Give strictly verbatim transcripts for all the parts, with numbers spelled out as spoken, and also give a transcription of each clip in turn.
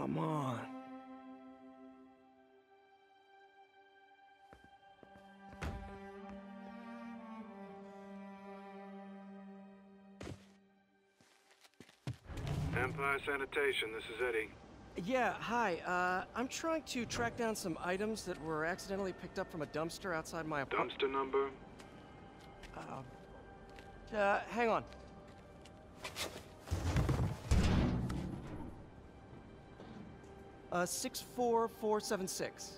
Come on. Empire Sanitation, this is Eddie. Yeah, hi. Uh, I'm trying to track down some items that were accidentally picked up from a dumpster outside my apartment. Dumpster number? Uh, uh, hang on. Uh, six four four seven six.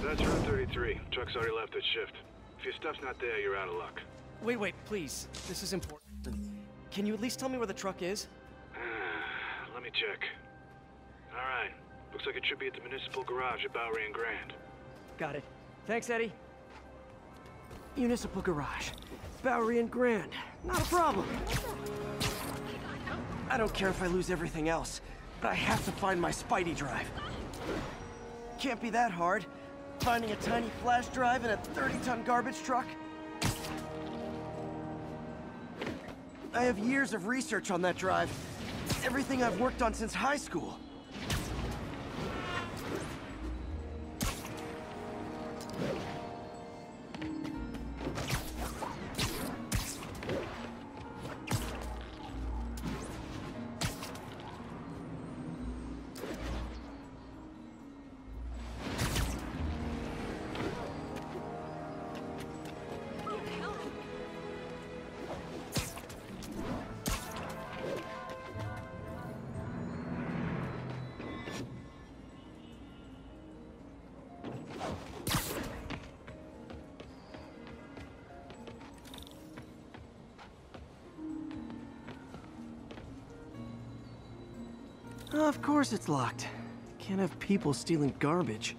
That's Route thirty-three. Truck's already left at shift. If your stuff's not there, you're out of luck. Wait, wait, please. This is important. Can you at least tell me where the truck is? Let me check. All right. Looks like it should be at the Municipal Garage at Bowery and Grand. Got it. Thanks, Eddie. Municipal Garage. Bowery and Grand. Not a problem. I don't care if I lose everything else, but I have to find my Spidey drive. Can't be that hard. Finding a tiny flash drive in a thirty ton garbage truck. I have years of research on that drive. Everything I've worked on since high school. Of course it's locked. Can't have people stealing garbage.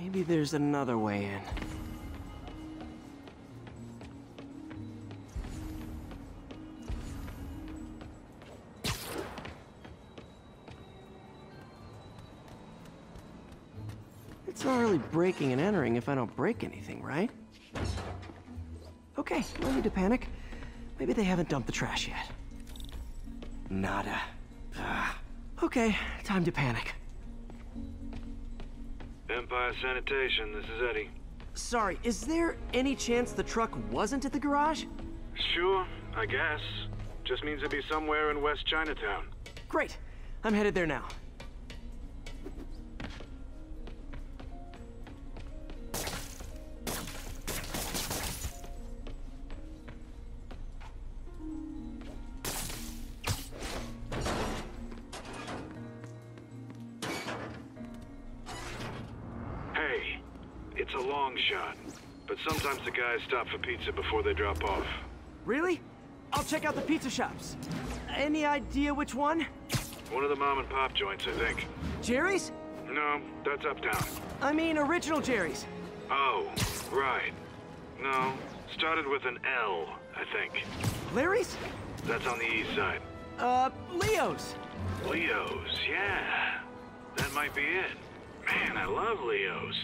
Maybe there's another way in. It's not really breaking and entering if I don't break anything, right? Okay, no need to panic. Maybe they haven't dumped the trash yet. Nada. Okay, time to panic. Empire Sanitation, this is Eddie. Sorry, is there any chance the truck wasn't at the garage? Sure, I guess. Just means it'd be somewhere in West Chinatown. Great. I'm headed there now. Stop for pizza before they drop off. Really? I'll check out the pizza shops. Any idea which one? One of the mom and pop joints, I think. Jerry's? No, that's uptown. I mean original Jerry's. Oh, right. No, started with an L, I think. Larry's? That's on the east side. Uh, Leo's. Leo's, yeah. That might be it. Man, I love Leo's.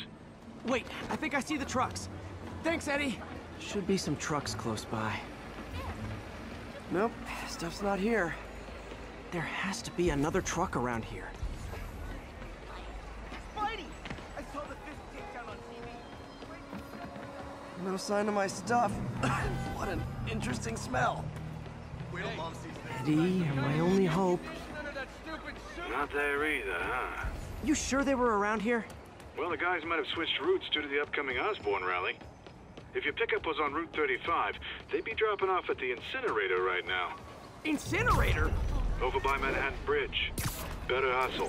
Wait, I think I see the trucks. Thanks, Eddie. Should be some trucks close by. Nope, stuff's not here. There has to be another truck around here. Spidey! I saw the Fisk takedown on T V. No sign of my stuff. What an interesting smell. Eddie, you're my only hope. Not there either, huh? You sure they were around here? Well, the guys might have switched routes due to the upcoming Osborne rally. If your pickup was on Route thirty-five, they'd be dropping off at the incinerator right now. Incinerator? Over by Manhattan Bridge. Better hustle.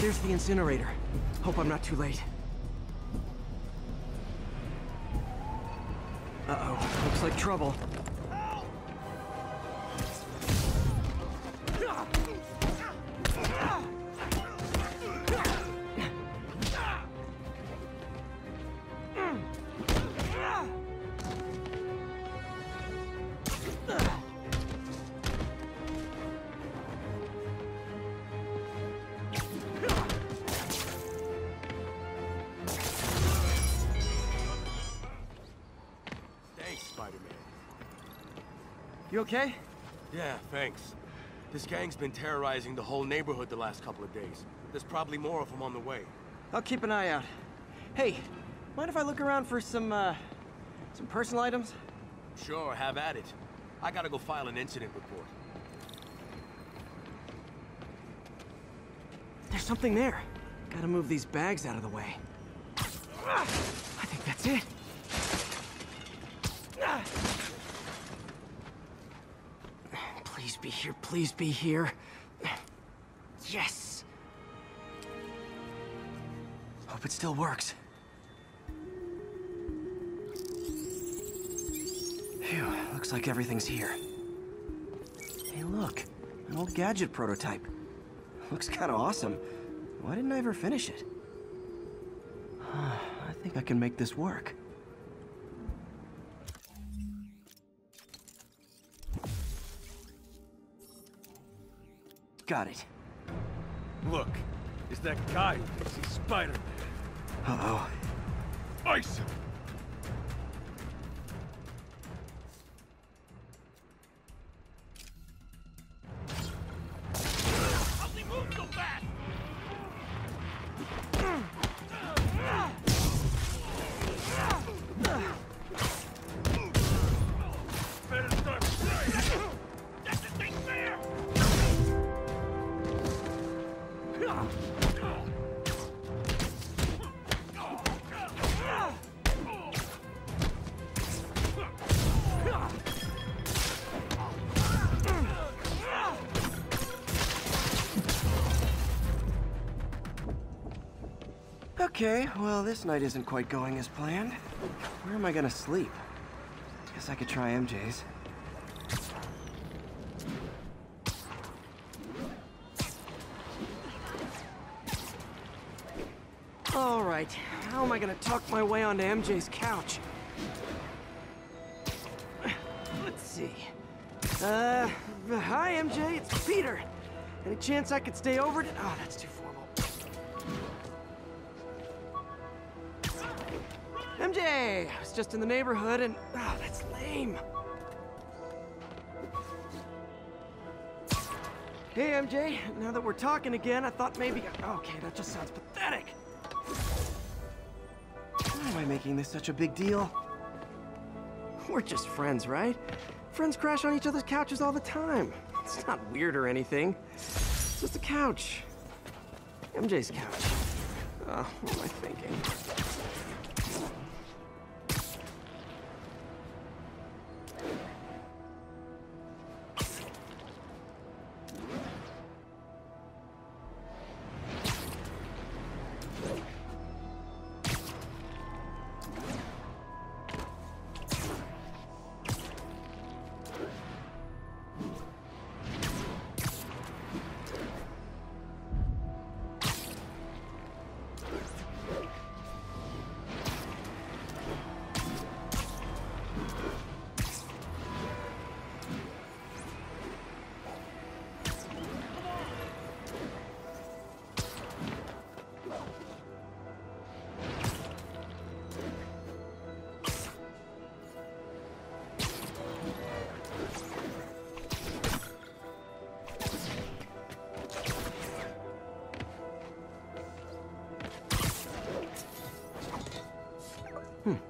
There's the incinerator. Hope I'm not too late. Uh-oh, looks like trouble. Thanks, Spider Man. You okay? Yeah, thanks. This gang's been terrorizing the whole neighborhood the last couple of days. There's probably more of them on the way. I'll keep an eye out. Hey, mind if I look around for some, uh, some personal items? Sure, have at it. I gotta go file an incident report. There's something there. Gotta move these bags out of the way. I think that's it. Please be here, please be here. Yes! Hope it still works. Phew, looks like everything's here. Hey look, an old gadget prototype. Looks kinda awesome. Why didn't I ever finish it? I think I can make this work. Got it. Look, it's that guy who thinks he's Spider Man. Uh-oh. Ice him! Okay, well, this night isn't quite going as planned. Where am I gonna sleep? I guess I could try M J's. All right, how am I gonna talk my way onto M J's couch? Let's see. Uh, hi, M J, it's Peter. Any chance I could stay over to... Oh, that's too far. M J, I was just in the neighborhood and... Oh, that's lame. Hey, M J, now that we're talking again, I thought maybe... Okay, that just sounds pathetic. Why am I making this such a big deal? We're just friends, right? Friends crash on each other's couches all the time. It's not weird or anything. It's just a couch. M J's couch. Oh, what am I thinking?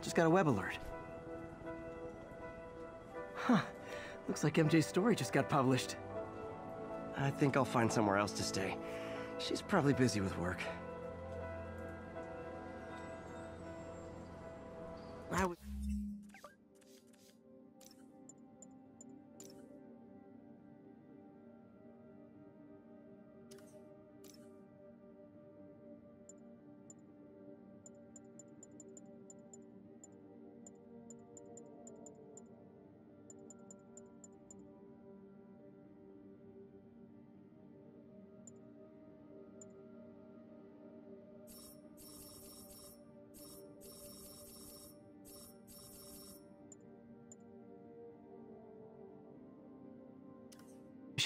Just got a web alert. Huh. Looks like M J's story just got published. I think I'll find somewhere else to stay. She's probably busy with work. I was...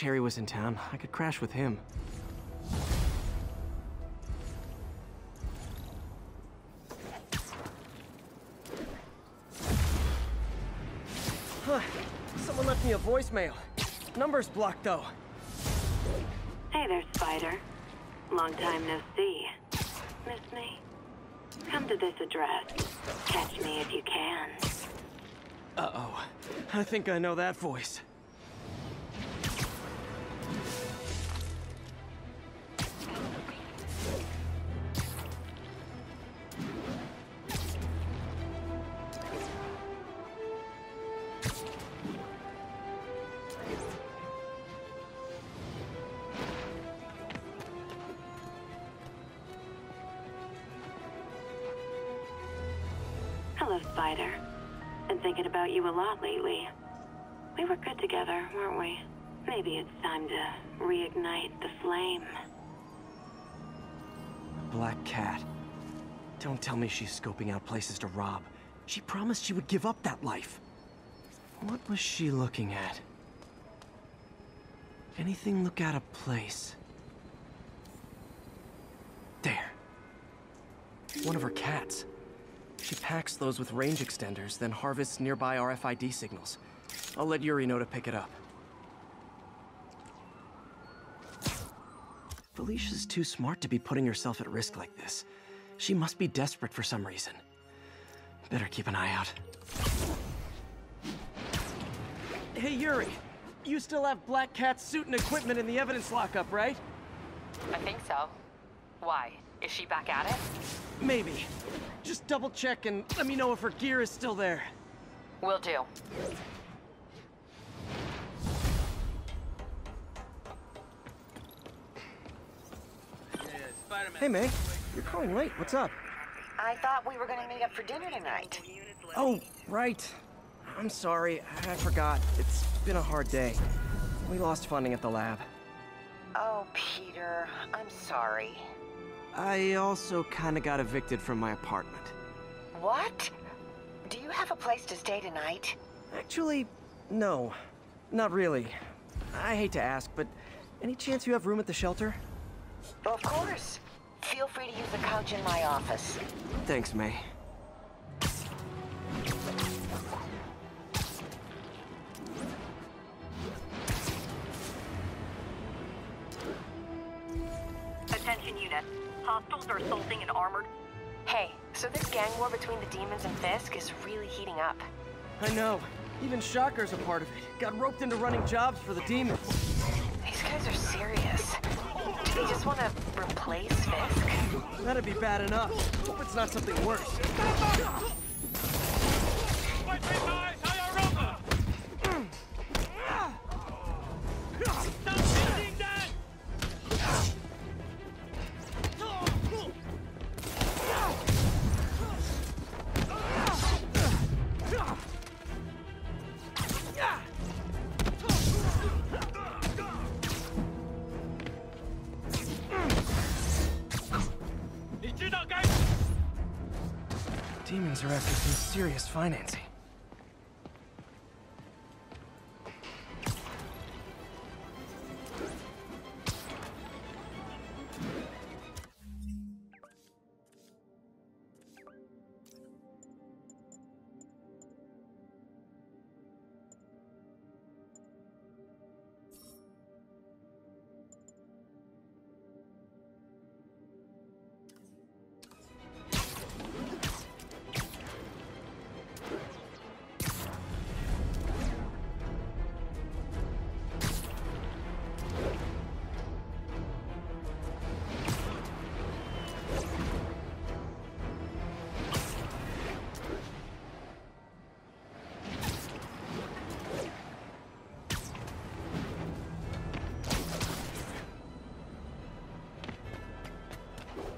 Harry was in town. I could crash with him. Huh. Someone left me a voicemail. Number's blocked, though. Hey there, Spider. Long time no see. Miss me? Come to this address. Catch me if you can. Uh-oh. I think I know that voice. You a lot lately. We were good together, weren't we? Maybe it's time to reignite the flame. Black Cat. Don't tell me she's scoping out places to rob. She promised she would give up that life. What was she looking at? Anything look out of place? There. One of her cats. She packs those with range extenders, then harvests nearby R F I D signals. I'll let Yuri know to pick it up. Felicia's too smart to be putting herself at risk like this. She must be desperate for some reason. Better keep an eye out. Hey, Yuri. You still have Black Cat's suit and equipment in the evidence lockup, right? I think so. Why? Is she back at it? Maybe. Just double check and let me know if her gear is still there. Will do. Hey, May. You're calling late. What's up? I thought we were going to meet up for dinner tonight. Oh, right. I'm sorry. I forgot. It's been a hard day. We lost funding at the lab. Oh, Peter. I'm sorry. I also kind of got evicted from my apartment. What? Do you have a place to stay tonight? Actually, no. Not really. I hate to ask, but any chance you have room at the shelter? Well, of course. Feel free to use the couch in my office. Thanks, May. Attention unit. Hostiles are assaulting an armored... Hey, so this gang war between the demons and Fisk is really heating up. I know. Even Shocker's a part of it. Got roped into running jobs for the demons. These guys are serious. Do they just want to replace Fisk? That'd be bad enough. Hope it's not something worse. Demons are after some serious financing.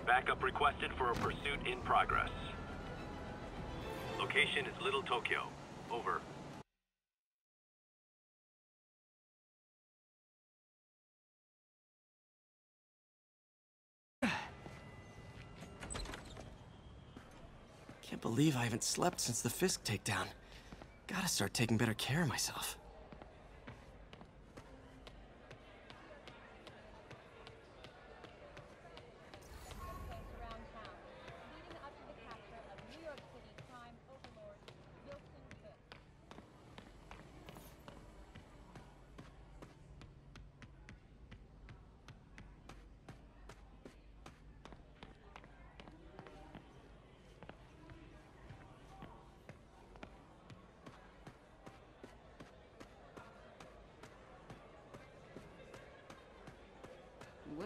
Backup requested for a pursuit in progress. Location is Little Tokyo. Over. Can't believe I haven't slept since the Fisk takedown. Gotta start taking better care of myself.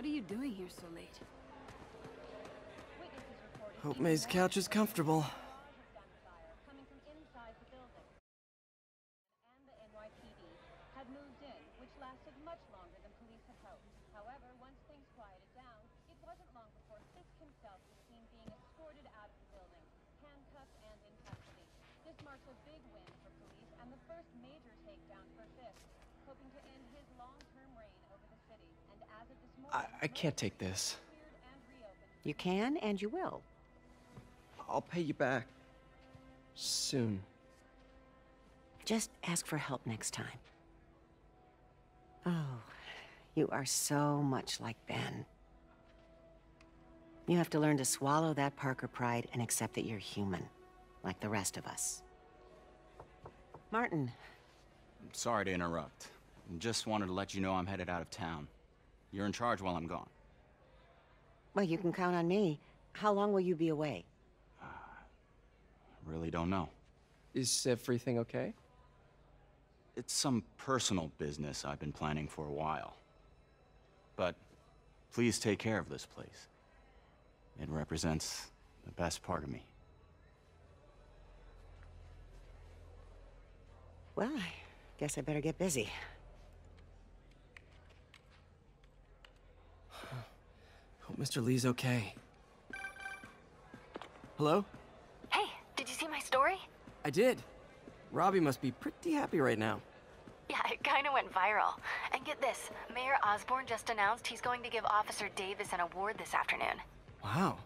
are you doing here so late? Hope May's couch is comfortable. Coming from inside the building. And the N Y P D had moved in, which lasted much longer than police had hoped. However, once things quieted down, it wasn't long before Fisk himself was seen being escorted out of the building, handcuffed and in custody. This marks a big win for police and the first major takedown for Fisk, hoping to end his long-term reign over the city. And as of this morning, I, I can't take this. You can and you will. I'll pay you back. Soon. Just ask for help next time. Oh, you are so much like Ben. You have to learn to swallow that Parker pride and accept that you're human, like the rest of us. Martin. I'm sorry to interrupt. Just wanted to let you know I'm headed out of town. You're in charge while I'm gone. Well, you can count on me. How long will you be away? Uh, I really don't know. Is everything okay? It's some personal business I've been planning for a while. But please take care of this place. It represents the best part of me. Well, I guess I better get busy. Mister Lee's okay. Hello? Hey, did you see my story? I did. Robbie must be pretty happy right now. Yeah, it kinda went viral. And get this, Mayor Osborne just announced he's going to give Officer Davis an award this afternoon. Wow.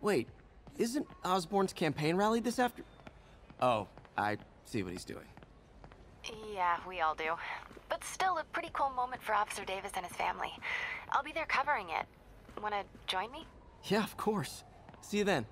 Wait, isn't Osborne's campaign rally this after? Oh, I see what he's doing. Yeah, we all do. But still a pretty cool moment for Officer Davis and his family. I'll be there covering it. Wanna join me? Yeah, of course. See you then.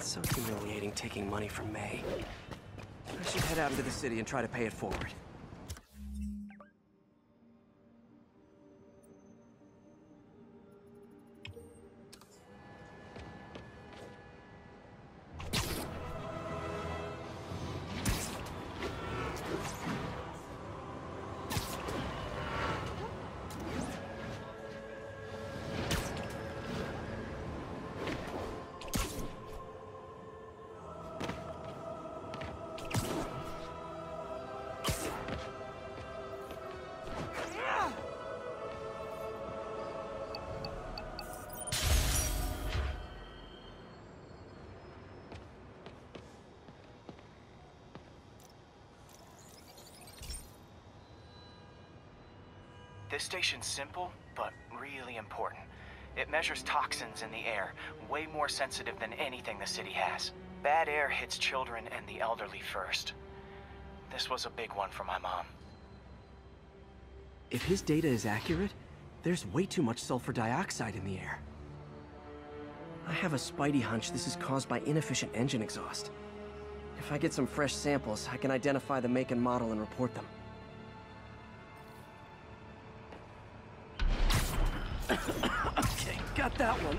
So humiliating taking money from May. I should head out into the city and try to pay it forward. This station's simple, but really important. It measures toxins in the air, way more sensitive than anything the city has. Bad air hits children and the elderly first. This was a big one for my mom. If his data is accurate, there's way too much sulfur dioxide in the air. I have a spidey hunch this is caused by inefficient engine exhaust. If I get some fresh samples, I can identify the make and model and report them. Okay, got that one.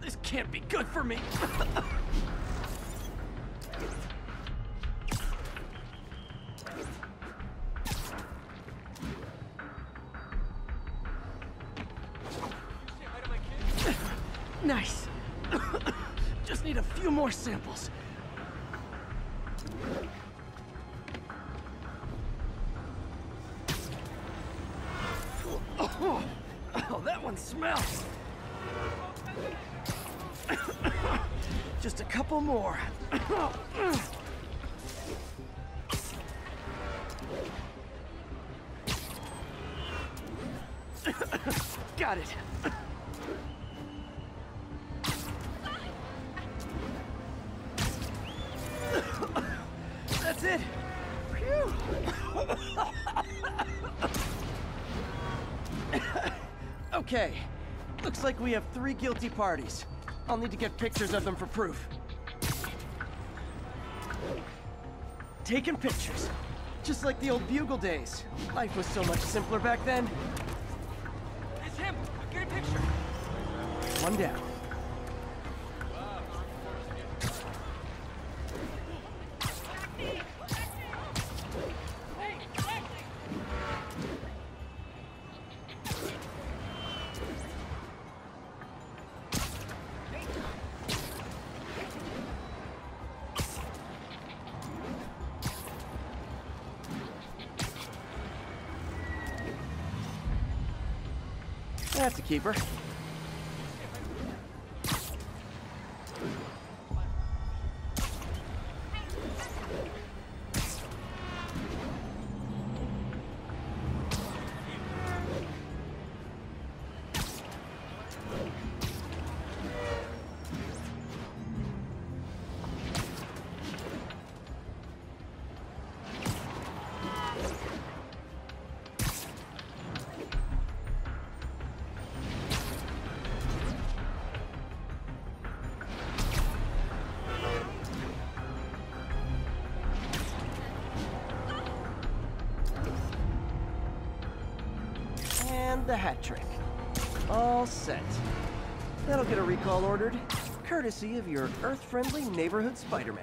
This can't be good for me. Nice. Just need a few more samples. Smells. Just a couple more. Got it. That's it. Phew. Okay. Looks like we have three guilty parties. I'll need to get pictures of them for proof. Taking pictures. Just like the old Bugle days. Life was so much simpler back then. That's him. Get a picture. One down. That's a keeper. The hat trick. All set. That'll get a recall ordered, courtesy of your earth-friendly neighborhood Spider Man.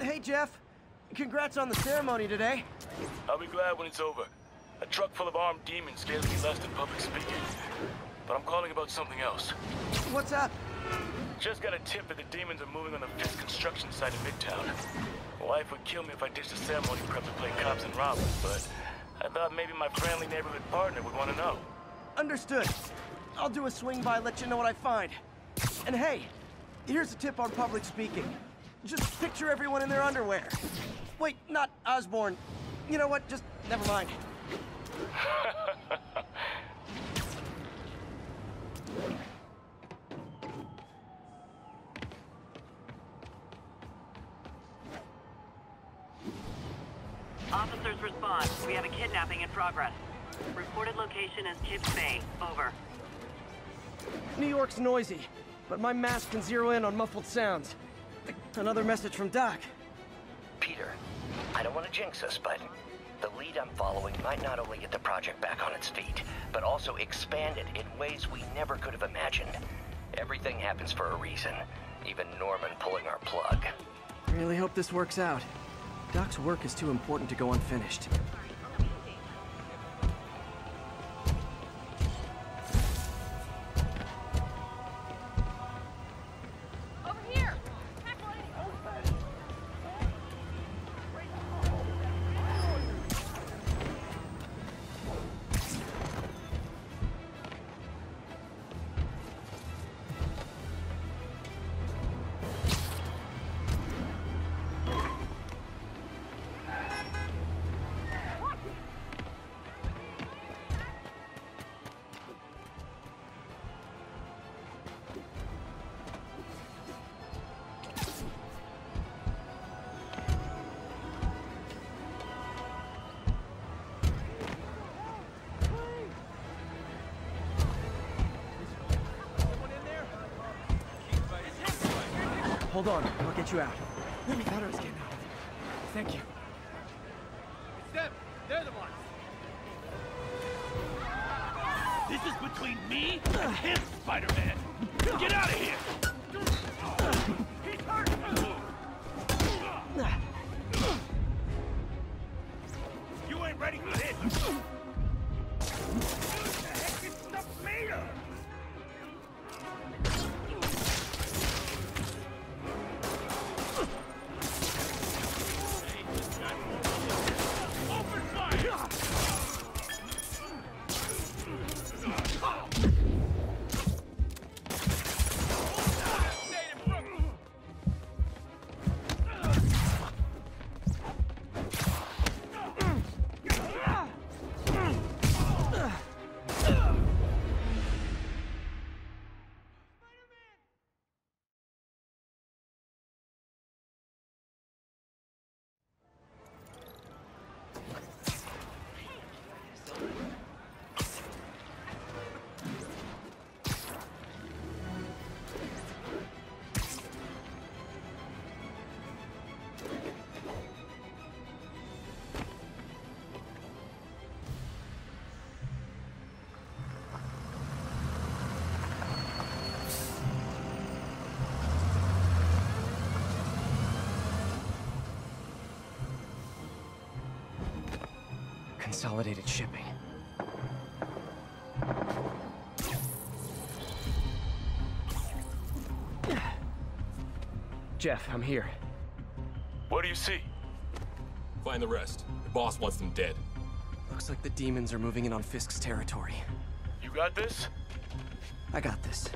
Hey, Jeff. Congrats on the ceremony today. I'll be glad when it's over. A truck full of armed demons scares me less than public speaking. But I'm calling about something else. What's up? Just got a tip that the demons are moving on the Fisk construction site in Midtown. My wife would kill me if I ditched the ceremony prep to play cops and robbers, but I thought maybe my friendly neighborhood partner would want to know. Understood. I'll do a swing by, let you know what I find. And hey, here's a tip on public speaking. Just picture everyone in their underwear. Wait, not Osborne. You know what? Just never mind. Officers respond. We have a kidnapping in progress. Reported location is Kips Bay. Over. New York's noisy, but my mask can zero in on muffled sounds. Another message from Doc. Peter, I don't want to jinx us, but the lead I'm following might not only get the project back on its feet, but also expand it in ways we never could have imagined. Everything happens for a reason, even Norman pulling our plug. Really hope this works out. Doc's work is too important to go unfinished. Hold on, I'll get you out. Let me thought I was getting out of here. Thank you. It's them. They're the ones. This is between me and him, Spider Man. Get out of here. He's hurt. You ain't ready for this. What the heck is stuff made of? Consolidated shipping. Jeff, I'm here. What do you see? Find the rest. The boss wants them dead. Looks like the demons are moving in on Fisk's territory. You got this? I got this.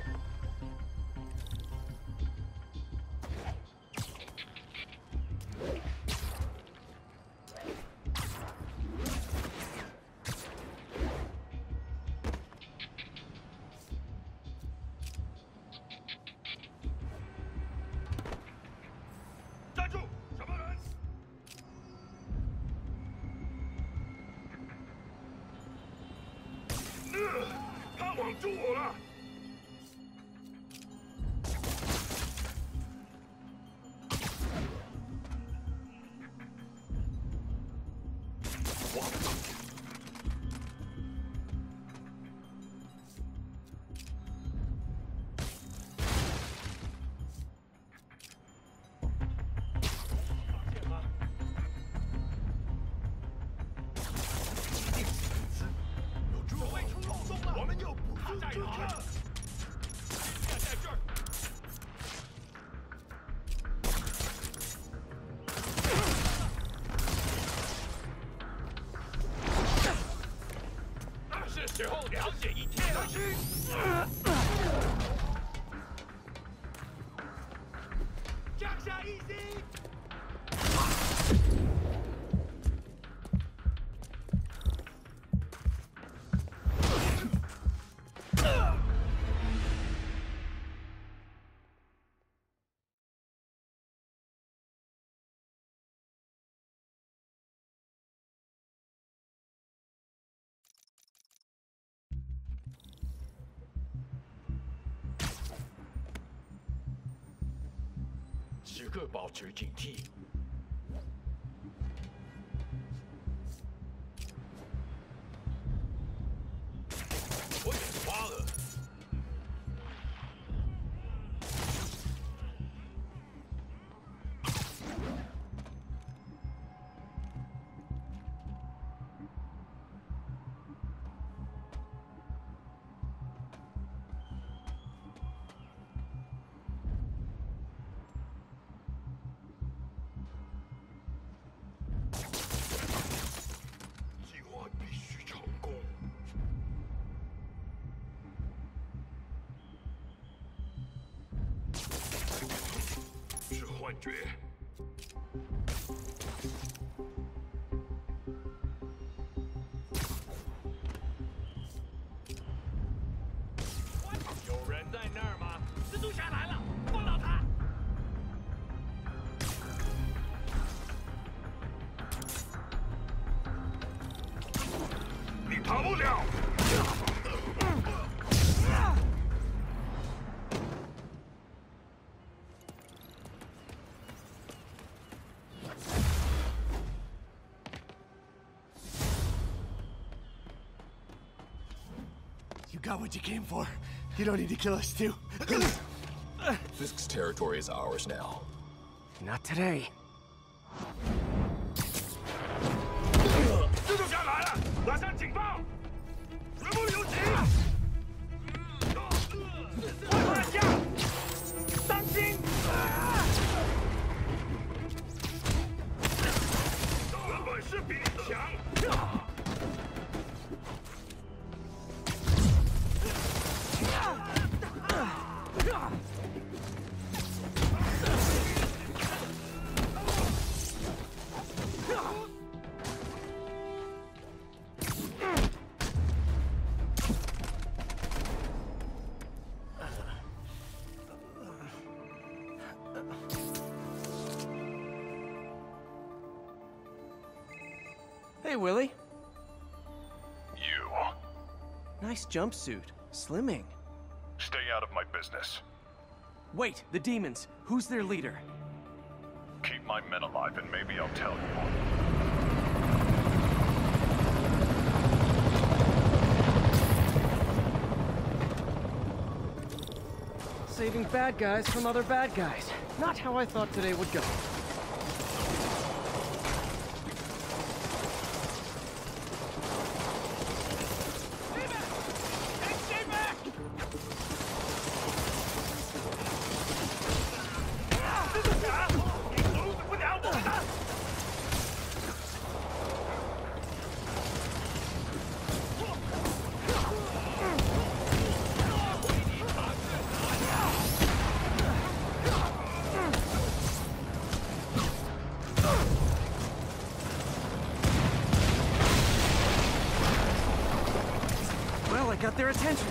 got what you came for. You don't need to kill us, too. Fisk's territory is ours now. Not today. Hey, Willy. You. Nice jumpsuit. Slimming. Stay out of my business. Wait, the demons. Who's their leader? Keep my men alive and maybe I'll tell you. Saving bad guys from other bad guys. Not how I thought today would go. Got their attention.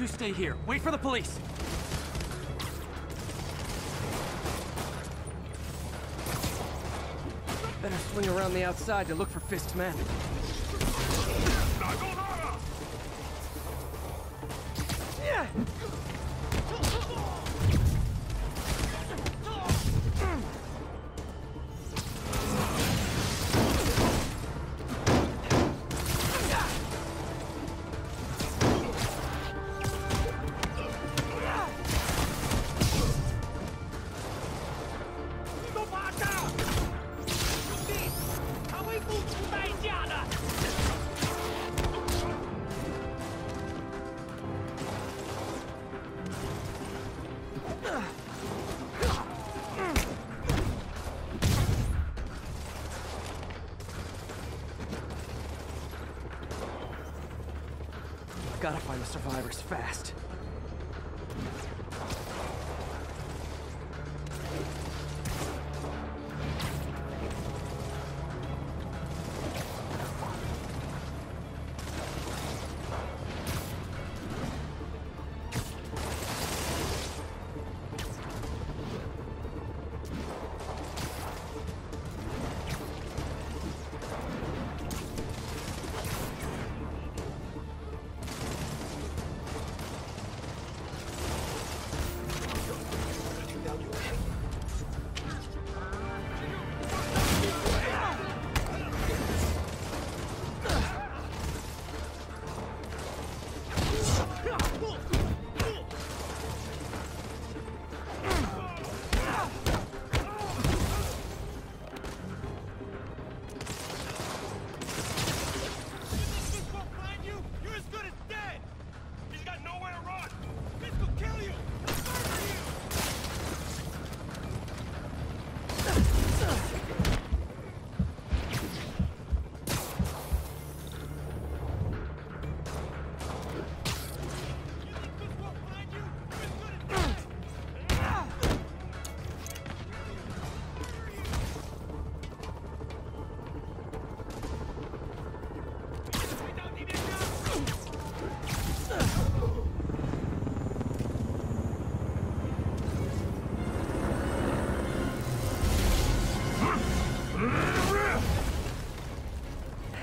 You stay here. Wait for the police. Better swing around the outside to look for Fisk's men. Gotta find the survivors fast.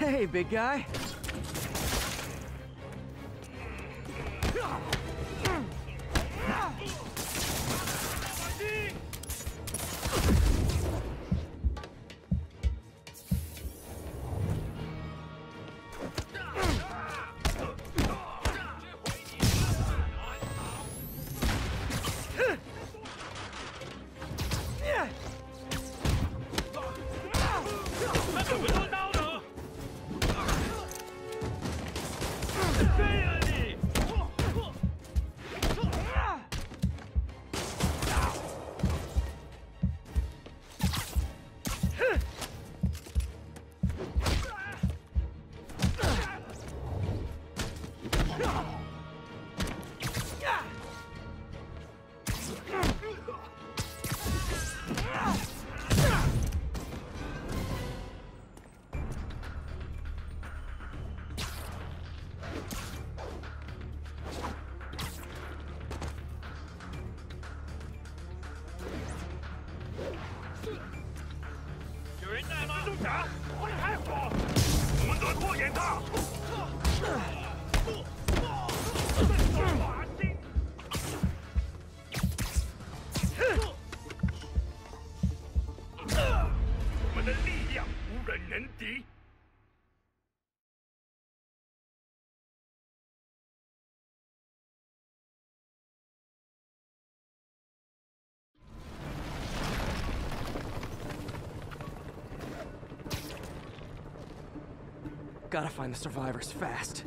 Hey, big guy. Gotta find the survivors fast.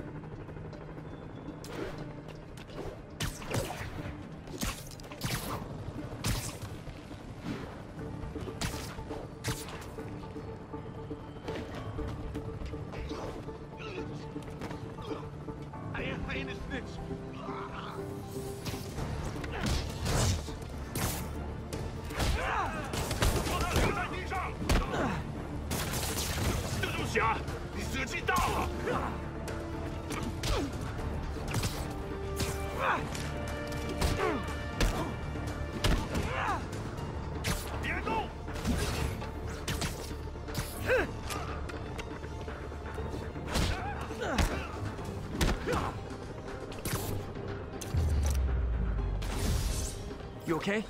You okay?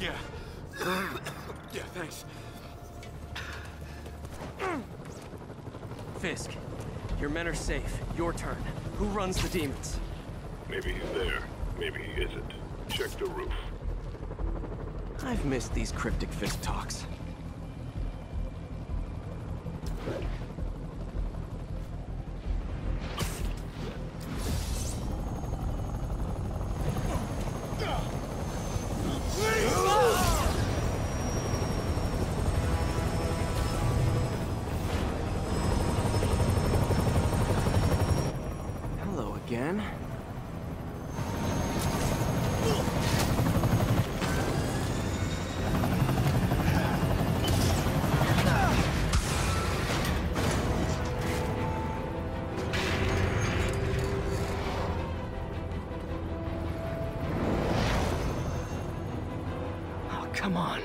Yeah. Yeah, thanks. Fisk, your men are safe. Your turn. Who runs the demons? Maybe he's there. Maybe he isn't. Check the roof. I've missed these cryptic Fisk talks. man. Come on.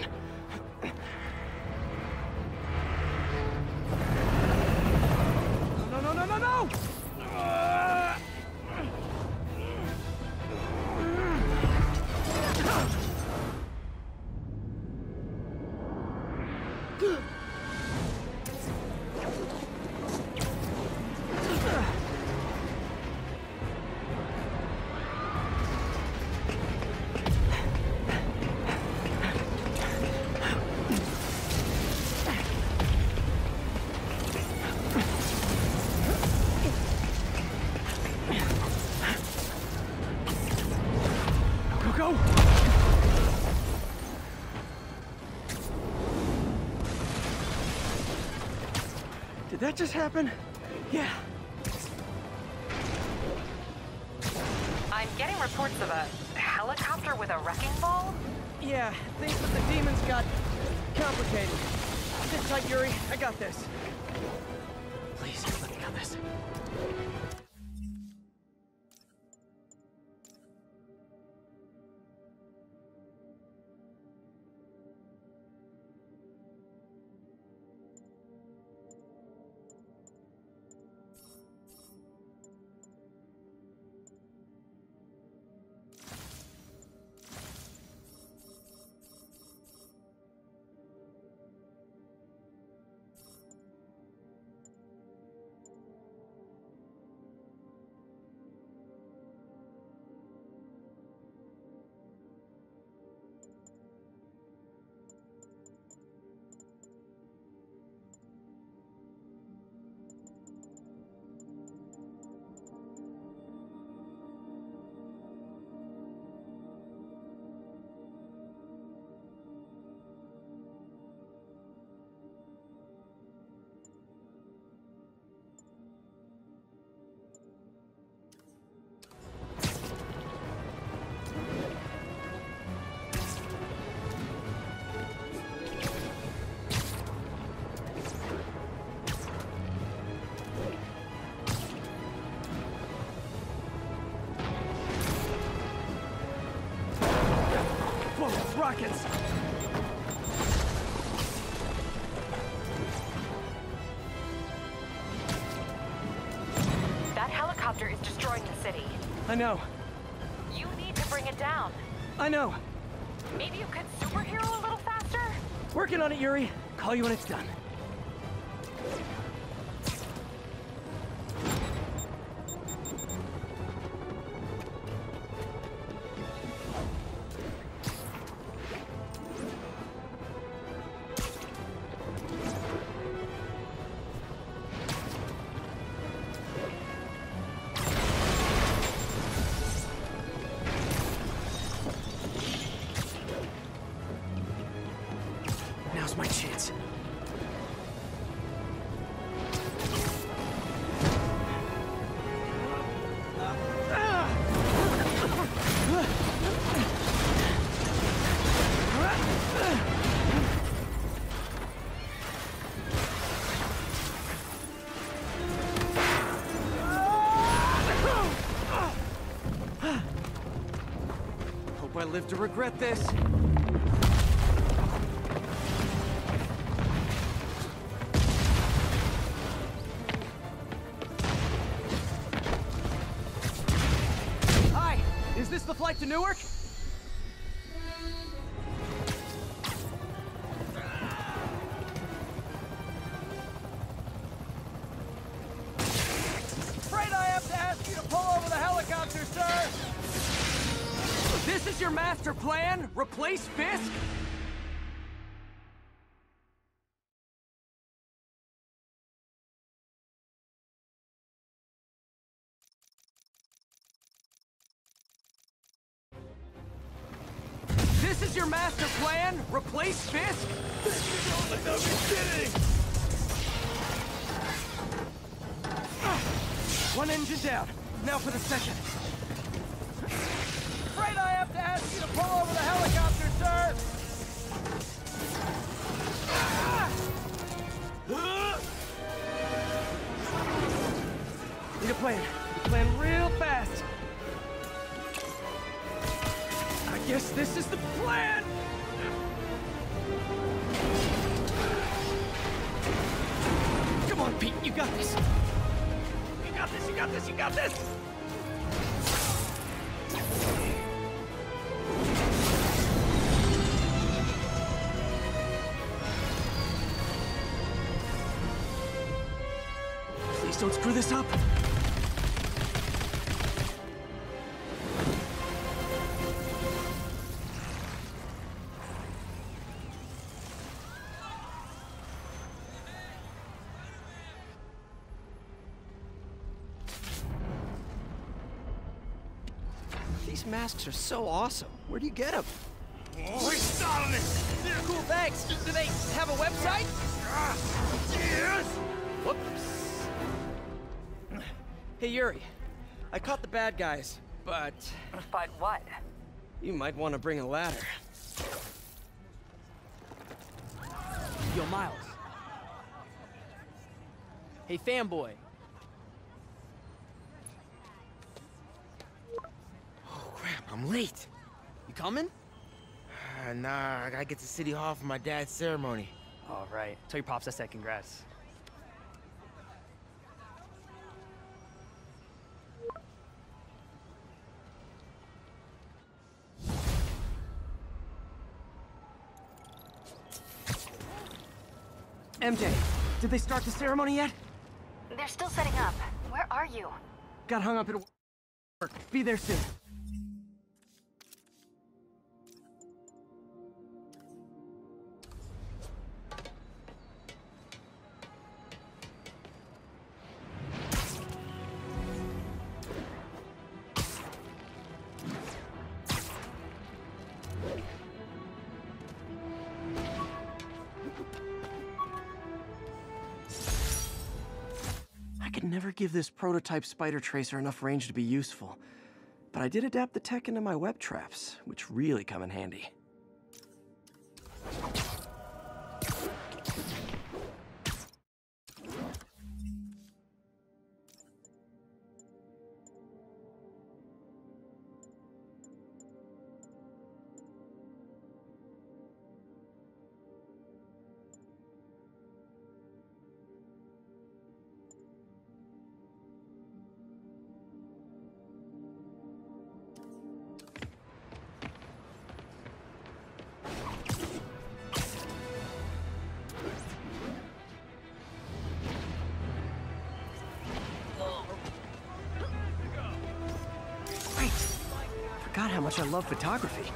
No, no, no, no, no, no! Uh... Did that just happen? Yeah. I'm getting reports of a helicopter with a wrecking ball? Yeah, things with the demons got complicated. Sit tight, Yuri. I got this. Please, let me have this. Rockets! That helicopter is destroying the city. I know. You need to bring it down. I know. Maybe you could superhero a little faster? Working on it, Yuri. Call you when it's done. I live to regret this. Hi, is this the flight to Newark? Plan? Replace Fisk? This is your master plan? Replace Fisk? This is all another city! One engine down. Now for the second. Afraid I have to ask you to pull over the helicopter, sir! Ah! Uh! Need a plan. Plan real fast. I guess this is the plan! Come on, Pete, you got this. You got this, you got this, you got this! Please don't screw this up. Masks are so awesome. Where do you get them? We're selling it. Cool, thanks. Do they have a website? Yes. Whoops. Hey, Yuri. I caught the bad guys, but... But what? You might want to bring a ladder. Yo, Miles. Hey, fanboy. I'm late. You coming? Uh, nah, I gotta get to City Hall for my dad's ceremony. All right. Tell your pops I said congrats. M J, did they start the ceremony yet? They're still setting up. Where are you? Got hung up at work. Be there soon. Never give this prototype spider tracer enough range to be useful, but I did adapt the tech into my web traps, which really come in handy. God, how much I love photography.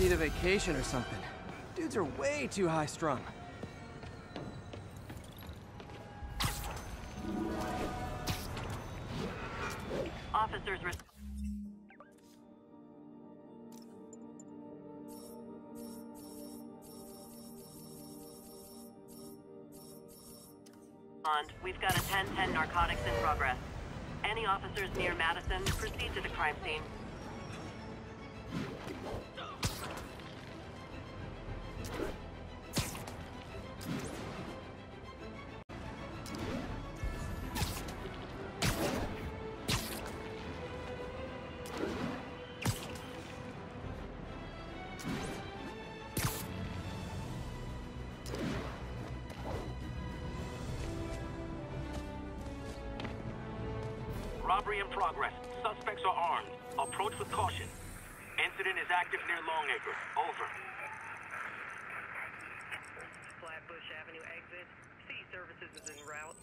Need a vacation or something. Dudes are way too high strung. Officers. We've got a ten ten narcotics in progress. Any officers near Madison, proceed to the crime scene. Robbery in progress. Suspects are armed. Approach with caution. Incident is active near Longacre. Over. Flatbush Avenue exit. City services is en route.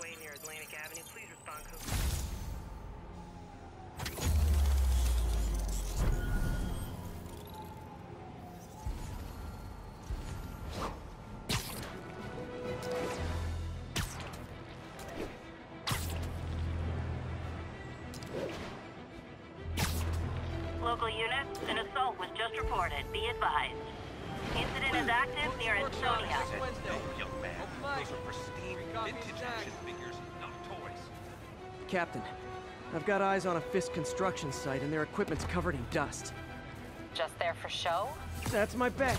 Way near Atlantic Avenue, please respond code. Local units, an assault was just reported. Be advised. Incident is active near Antonia. Those are pristine vintage action figures, not toys. Captain, I've got eyes on a Fisk construction site and their equipment's covered in dust. Just there for show? That's my bet.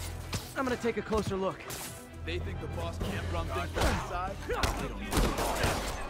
I'm gonna take a closer look. They think the boss can't run things from inside? They don't need to.